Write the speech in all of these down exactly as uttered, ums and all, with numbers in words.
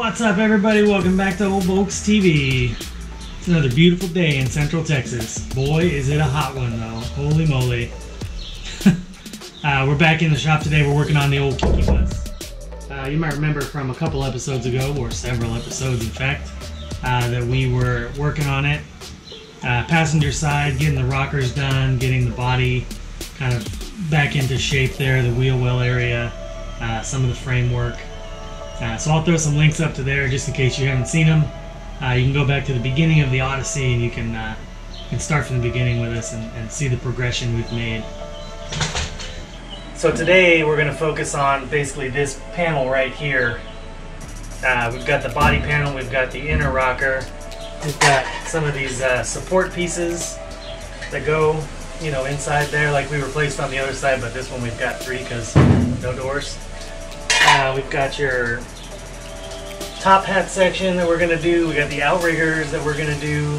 What's up, everybody? Welcome back to Old Folks T V. It's another beautiful day in Central Texas. Boy, is it a hot one, though. Holy moly. uh, we're back in the shop today. We're working on the old Kiki bus. Uh, you might remember from a couple episodes ago, or several episodes, in fact, uh, that we were working on it. Uh, passenger side, getting the rockers done, getting the body kind of back into shape there, the wheel well area, uh, some of the framework. Uh, so I'll throw some links up to there just in case you haven't seen them. Uh, you can go back to the beginning of the Odyssey and you can, uh, can start from the beginning with us and, and see the progression we've made. So today we're going to focus on basically this panel right here. Uh, we've got the body panel, we've got the inner rocker, we've got some of these uh, support pieces that go, you know, inside there, like we replaced on the other side, but this one we've got three because no doors. Uh, we've got your top hat section that we're going to do. We got the outriggers that we're going to do,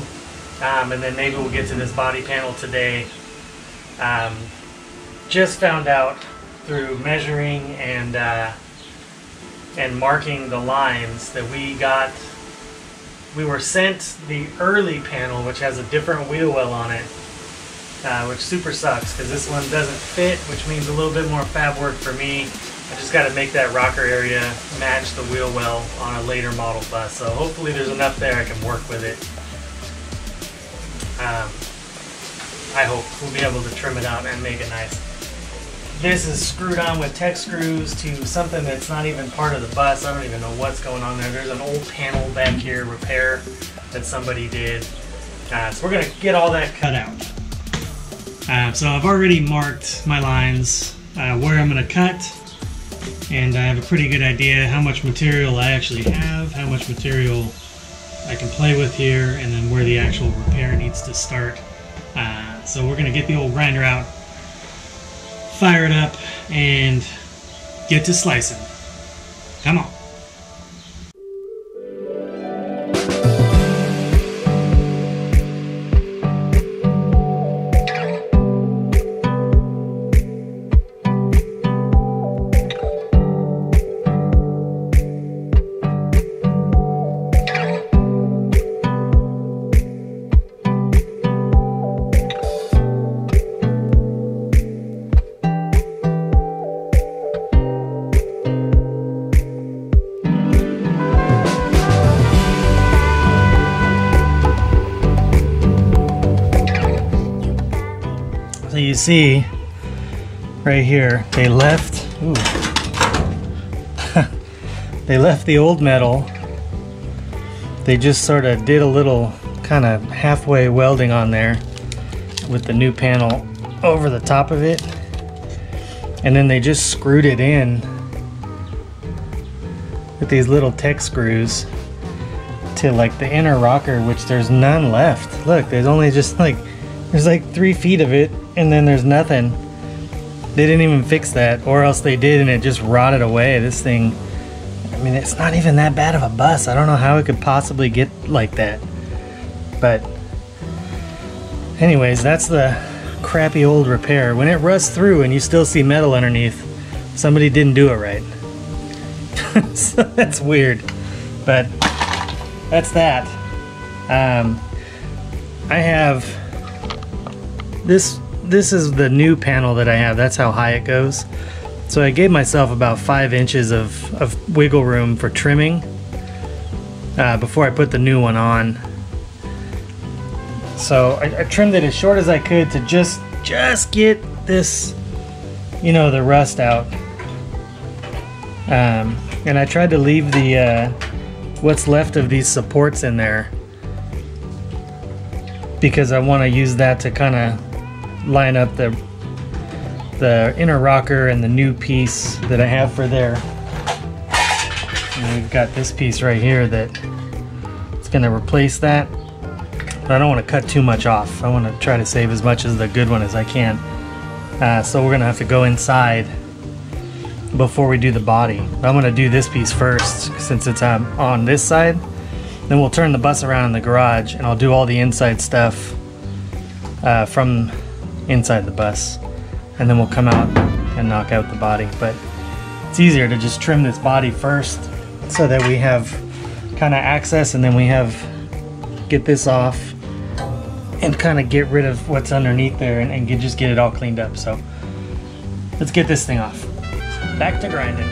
um, and then maybe we'll get to this body panel today. Um, just found out through measuring and uh, and marking the lines that we got. We were sent the early panel, which has a different wheel well on it, uh, which super sucks because this one doesn't fit, which means a little bit more fab work for me. I just got to make that rocker area match the wheel well on a later model bus, so hopefully there's enough there I can work with it. Um, I hope we'll be able to trim it out and make it nice. This is screwed on with tech screws to something that's not even part of the bus. I don't even know what's going on there. There's an old panel back here, repair, that somebody did. Uh, so we're going to get all that cut out. Uh, so I've already marked my lines, uh, where I'm going to cut. And I have a pretty good idea how much material I actually have, how much material I can play with here, and then where the actual repair needs to start. Uh, so we're going to get the old grinder out, fire it up, and get to slicing. Come on. You see right here they left ooh, they left the old metal. They just sort of did a little kind of halfway welding on there with the new panel over the top of it, and then they just screwed it in with these little tech screws to like the inner rocker, which there's none left. Look, there's only just like there's like three feet of it, and then there's nothing. They didn't even fix that, or else they did and it just rotted away. This thing, I mean, it's not even that bad of a bus. I don't know how it could possibly get like that. But anyways, that's the crappy old repair. When it rusts through and you still see metal underneath, somebody didn't do it right. So that's weird, but that's that. Um, I have this This is the new panel that I have. That's how high it goes. So I gave myself about five inches of, of wiggle room for trimming uh, before I put the new one on. So I, I trimmed it as short as I could to just just get this, you know, the rust out. Um, and I tried to leave the uh, what's left of these supports in there because I want to use that to kind of line up the the inner rocker and the new piece that I have for there. And we've got this piece right here that it's going to replace that, but I don't want to cut too much off. I want to try to save as much of the good one as I can. Uh, so we're going to have to go inside before we do the body. But I'm going to do this piece first since it's um, on this side. Then we'll turn the bus around in the garage and I'll do all the inside stuff uh, from inside the bus, and then we'll come out and knock out the body. But it's easier to just trim this body first so that we have kind of access, and then we have get this off and kind of get rid of what's underneath there and, and get, just get it all cleaned up. So let's get this thing off. Back to grinding.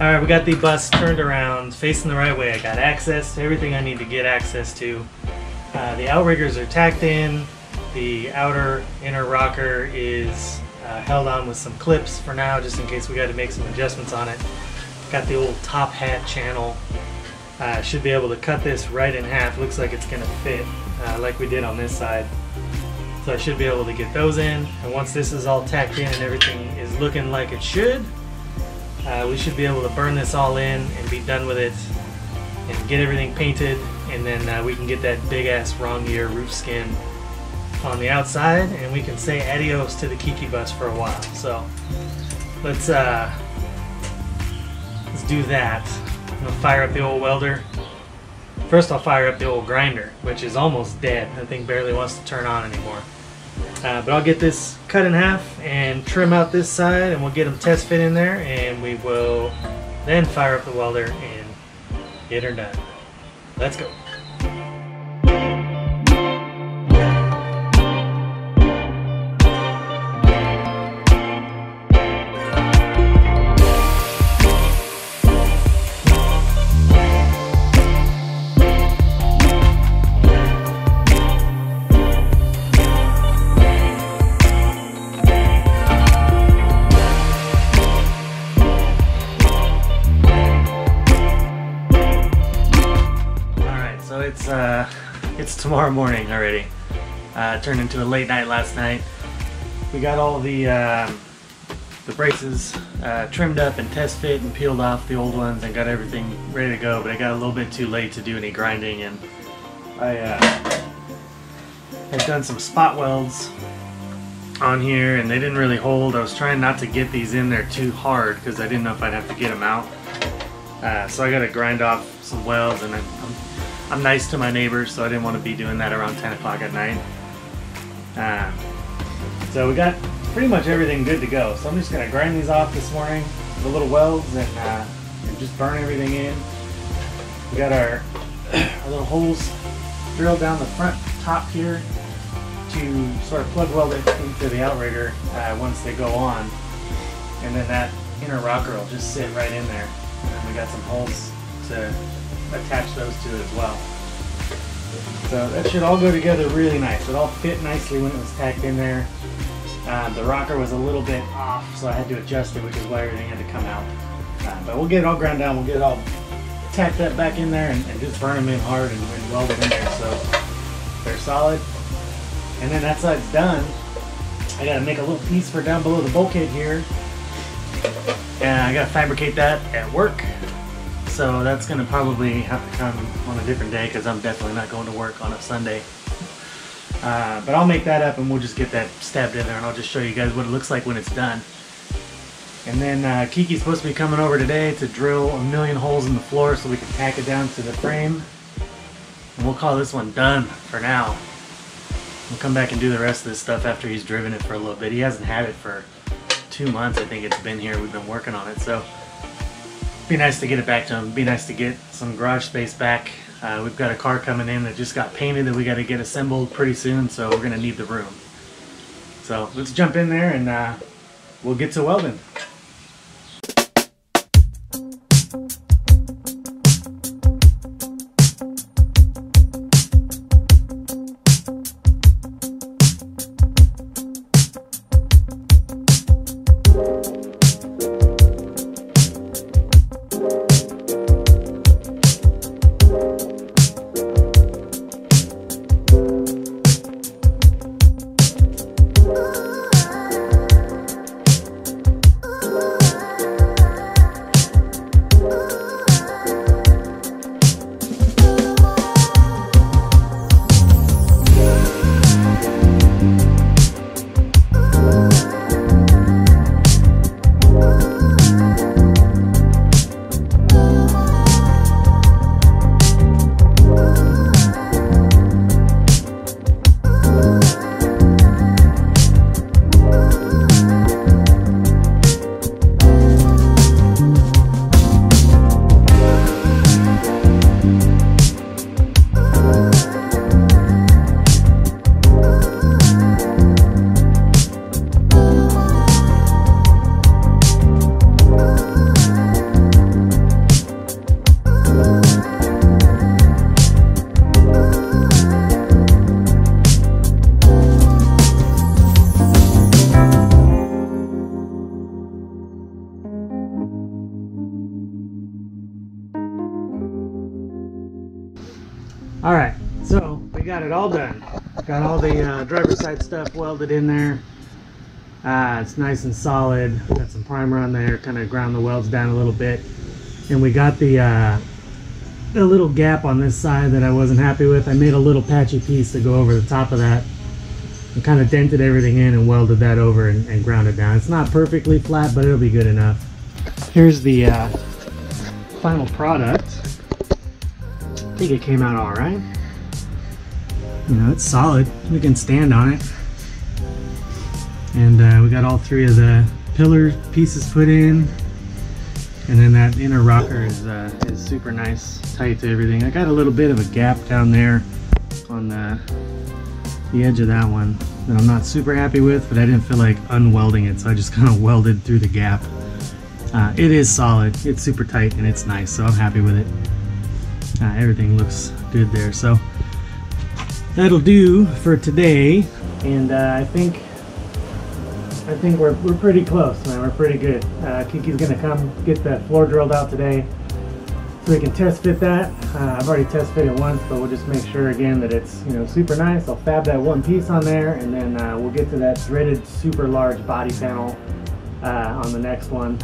All right, we got the bus turned around, facing the right way. I got access to everything I need to get access to. Uh, the outriggers are tacked in. The outer inner rocker is uh, held on with some clips for now, just in case we got to make some adjustments on it. Got the old top hat channel. Uh, should be able to cut this right in half. Looks like it's gonna fit uh, like we did on this side. So I should be able to get those in. And once this is all tacked in and everything is looking like it should, Uh, we should be able to burn this all in and be done with it and get everything painted, and then uh, we can get that big ass wrong year roof skin on the outside, and we can say adios to the Kiki bus for a while. So let's uh, let's do that. I'm gonna fire up the old welder. First I'll fire up the old grinder, which is almost dead. I think barely wants to turn on anymore. Uh, but I'll get this cut in half and trim out this side, and we'll get them test fit in there, and we will then fire up the welder and get her done. Let's go. It's uh, it's tomorrow morning already. Uh, turned into a late night last night. We got all the uh, the braces uh, trimmed up and test fit and peeled off the old ones and got everything ready to go. But I got a little bit too late to do any grinding, and I uh, had done some spot welds on here, and they didn't really hold. I was trying not to get these in there too hard because I didn't know if I'd have to get them out. Uh, so I got to grind off some welds, and I'm, I'm I'm nice to my neighbors, so I didn't want to be doing that around ten o'clock at night. Uh, so we got pretty much everything good to go. So I'm just going to grind these off this morning, the little welds, and, uh, and just burn everything in. We got our, our little holes drilled down the front top here to sort of plug weld it into the outrigger uh, once they go on. And then that inner rocker will just sit right in there. And then we got some holes to attach those to it as well. So that should all go together really nice. It all fit nicely when it was tacked in there. Uh, the rocker was a little bit off, so I had to adjust it, which is why everything had to come out. Uh, but we'll get it all ground down, we'll get it all tacked up back in there, and, and just burn them in hard and, and weld them in there so they're solid. And then that side's done. I gotta make a little piece for down below the bulkhead here, and I gotta fabricate that at work. So that's going to probably have to come on a different day because I'm definitely not going to work on a Sunday. Uh, but I'll make that up and we'll just get that stabbed in there, and I'll just show you guys what it looks like when it's done. And then uh, Kiki's supposed to be coming over today to drill a million holes in the floor so we can tack it down to the frame. And we'll call this one done for now. We'll come back and do the rest of this stuff after he's driven it for a little bit. He hasn't had it for two months, I think it's been here. We've been working on it, so be nice to get it back to him. Be nice to get some garage space back. Uh, we've got a car coming in that just got painted that we got to get assembled pretty soon, so we're gonna need the room. So let's jump in there and uh, we'll get to welding. Alright, so we got it all done. Got all the uh, driver's side stuff welded in there. Uh, it's nice and solid. Got some primer on there, kind of ground the welds down a little bit. And we got the, uh, the little gap on this side that I wasn't happy with. I made a little patchy piece to go over the top of that. I kind of dented everything in and welded that over and, and ground it down. It's not perfectly flat, but it'll be good enough. Here's the uh, final product. I think it came out all right. You know, it's solid. We can stand on it. And uh, we got all three of the pillar pieces put in. And then that inner rocker is, uh, is super nice, tight to everything. I got a little bit of a gap down there on the, the edge of that one that I'm not super happy with, but I didn't feel like unwelding it, so I just kind of welded through the gap. Uh, it is solid. It's super tight and it's nice, so I'm happy with it. Uh, everything looks good there, so that'll do for today. And uh, I think I think we're, we're pretty close, man. We're pretty good. Uh, Kiki's gonna come get that floor drilled out today so we can test fit that. Uh, I've already test fit it once, but we'll just make sure again that it's, you know, super nice. I'll fab that one piece on there, and then uh, we'll get to that threaded super large body panel uh, on the next one.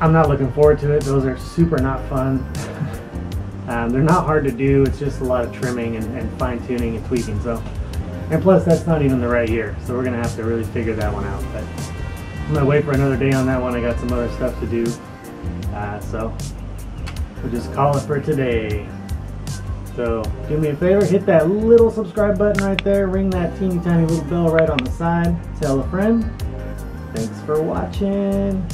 I'm not looking forward to it. Those are super not fun. Um, they're not hard to do, it's just a lot of trimming and, and fine-tuning and tweaking. So, and plus that's not even the right year, so we're going to have to really figure that one out. But I'm going to wait for another day on that one. I got some other stuff to do, uh, so we'll just call it for today. So do me a favor, hit that little subscribe button right there, ring that teeny tiny little bell right on the side, tell a friend. Thanks for watching.